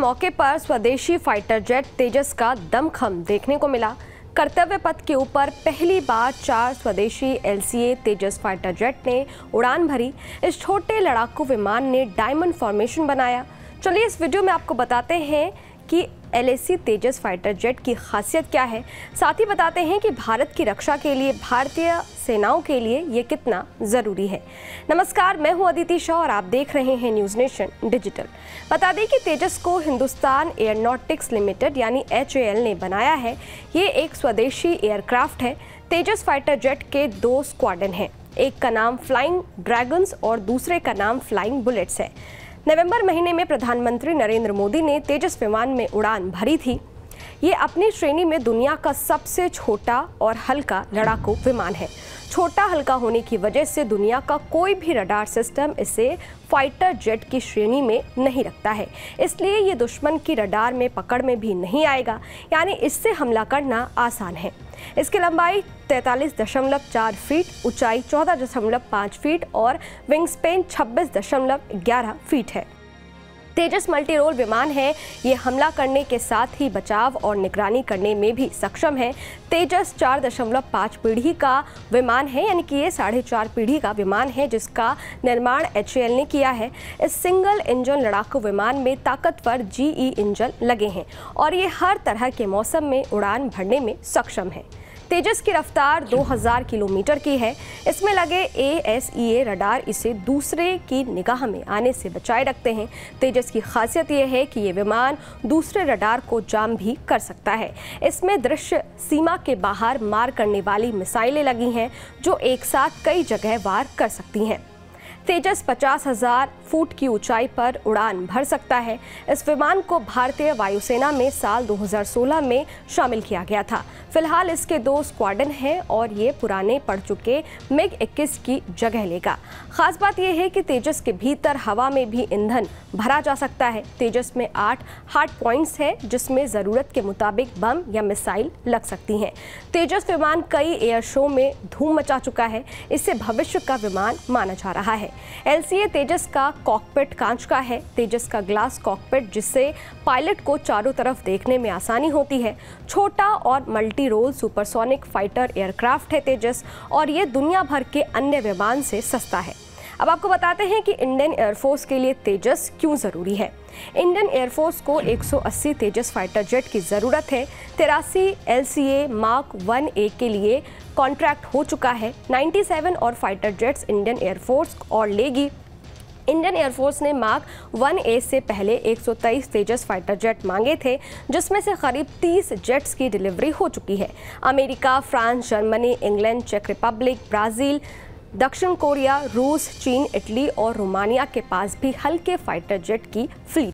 मौके पर स्वदेशी फाइटर जेट तेजस का दमखम देखने को मिला। कर्तव्य पथ के ऊपर पहली बार 4 स्वदेशी LCA तेजस फाइटर जेट ने उड़ान भरी। इस छोटे लड़ाकू विमान ने डायमंड फॉर्मेशन बनाया। चलिए इस वीडियो में आपको बताते हैं कि LCA तेजस फाइटर जेट की खासियत क्या है, साथ ही बताते हैं कि भारत की रक्षा के लिए, भारतीय सेनाओं के लिए ये कितना ज़रूरी है। नमस्कार, मैं हूं अदिति शाह और आप देख रहे हैं न्यूज़ नेशन डिजिटल। बता दें कि तेजस को हिंदुस्तान एयरोनॉटिक्स लिमिटेड यानी HAL ने बनाया है। ये एक स्वदेशी एयरक्राफ्ट है। तेजस फाइटर जेट के 2 स्क्वाड्रन हैं, एक का नाम फ्लाइंग ड्रैगन्स और दूसरे का नाम फ्लाइंग बुलेट्स है। नवंबर महीने में प्रधानमंत्री नरेंद्र मोदी ने तेजस विमान में उड़ान भरी थी। ये अपनी श्रेणी में दुनिया का सबसे छोटा और हल्का लड़ाकू विमान है। छोटा हल्का होने की वजह से दुनिया का कोई भी रडार सिस्टम इसे फाइटर जेट की श्रेणी में नहीं रखता है, इसलिए ये दुश्मन की रडार में पकड़ में भी नहीं आएगा, यानी इससे हमला करना आसान है। इसकी लंबाई 43.4 फीट, ऊंचाई 14.5 फीट और विंग स्पेन 26.11 फीट है। तेजस मल्टी रोल विमान है। ये हमला करने के साथ ही बचाव और निगरानी करने में भी सक्षम है। तेजस 4.5 पीढ़ी का विमान है, यानी कि ये 4.5 पीढ़ी का विमान है, जिसका निर्माण HAL ने किया है। इस सिंगल इंजन लड़ाकू विमान में ताकतवर GE इंजन लगे हैं और ये हर तरह के मौसम में उड़ान भरने में सक्षम है। तेजस की रफ्तार 2000 किलोमीटर की है। इसमें लगे AESA रडार इसे दूसरे की निगाह में आने से बचाए रखते हैं। तेजस की खासियत यह है कि ये विमान दूसरे रडार को जाम भी कर सकता है। इसमें दृश्य सीमा के बाहर मार करने वाली मिसाइलें लगी हैं जो एक साथ कई जगह वार कर सकती हैं। तेजस 50,000 फुट की ऊंचाई पर उड़ान भर सकता है। इस विमान को भारतीय वायुसेना में साल 2016 में शामिल किया गया था। फिलहाल इसके 2 स्क्वाड्रन हैं और ये पुराने पड़ चुके MiG-21 की जगह लेगा। खास बात यह है कि तेजस के भीतर हवा में भी ईंधन भरा जा सकता है। तेजस में 8 हार्ड पॉइंट्स हैं जिसमें ज़रूरत के मुताबिक बम या मिसाइल लग सकती हैं। तेजस विमान कई एयर शो में धूम मचा चुका है। इससे भविष्य का विमान माना जा रहा है। LCA तेजस का कॉकपिट कांच का है। तेजस का ग्लास कॉकपिट, जिससे पायलट को चारों तरफ देखने में आसानी होती है। छोटा और multi role supersonic fighter aircraft है तेजस और ये दुनिया भर के अन्य विमान से सस्ता है। अब आपको बताते हैं कि इंडियन एयरफोर्स के लिए तेजस क्यों ज़रूरी है। इंडियन एयरफोर्स को 180 तेजस फाइटर जेट की ज़रूरत है। 83 LCA Mk1A के लिए कॉन्ट्रैक्ट हो चुका है। 97 और फाइटर जेट्स इंडियन एयरफोर्स और लेगी। इंडियन एयरफोर्स ने Mk1A से पहले 123 तेजस फाइटर जेट मांगे थे, जिसमें से करीब 30 जेट्स की डिलीवरी हो चुकी है। अमेरिका, फ्रांस, जर्मनी, इंग्लैंड, चेक रिपब्लिक, ब्राज़ील, दक्षिण कोरिया, रूस, चीन, इटली और रोमानिया के पास भी हल्के फाइटर जेट की फ्लीट